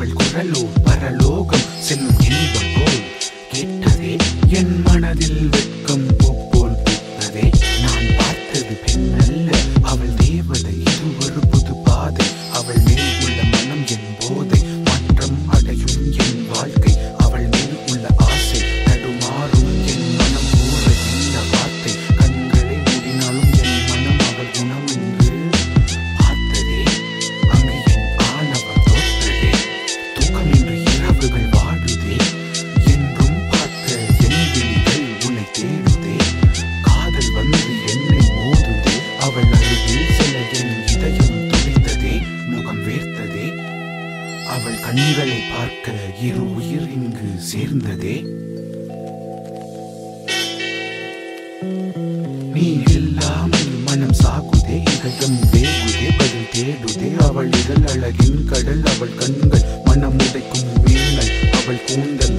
வெள்குழலோ பரலோகம் செல்லும் இன்பம் கேட்டதே என் மனதில் வெட்கம் போல் பூத்ததே. நான் பார்த்தது பெண் அல்ல அவள் தேவதை, இது ஒரு புது பாதை. அவள் மேல் உள்ள மனம் என் போதை, மாற்றம் அடையும் என் வாழ்க்கை. அவள் மேல் உள்ள ஆசை தடுமாறும் என் மனம், கூற இந்த வார்த்தை கண்களை மூடினாலும் என் மனம் அவள் குணம் என்று பார்த்ததே. அங்கு என் ஆணவம் தோற்றதே, தூக்கம் என்று இரவுகள் வாடுதே. என்றும் பார்த்த என் விழிகள் உன்னை தேடுதே, காதல் வந்து என்னை மோதுதே. அவள் அருகில் செல்ல என் இதயம் துடித்ததே, முகம் வேர்த்ததே. அவள் கண்களை பார்க்க இரு உயிர் இங்கு சேர்ந்ததே. நீ இல்லாமல் மனம் சாகுதே, இதயம் வேகுதே, பதில் தேடுதே. அவள் இதழ் அழகின் கடல், அவள் கண்கள் மனம் உடைக்கும் வீணல், அவள் கூந்தல்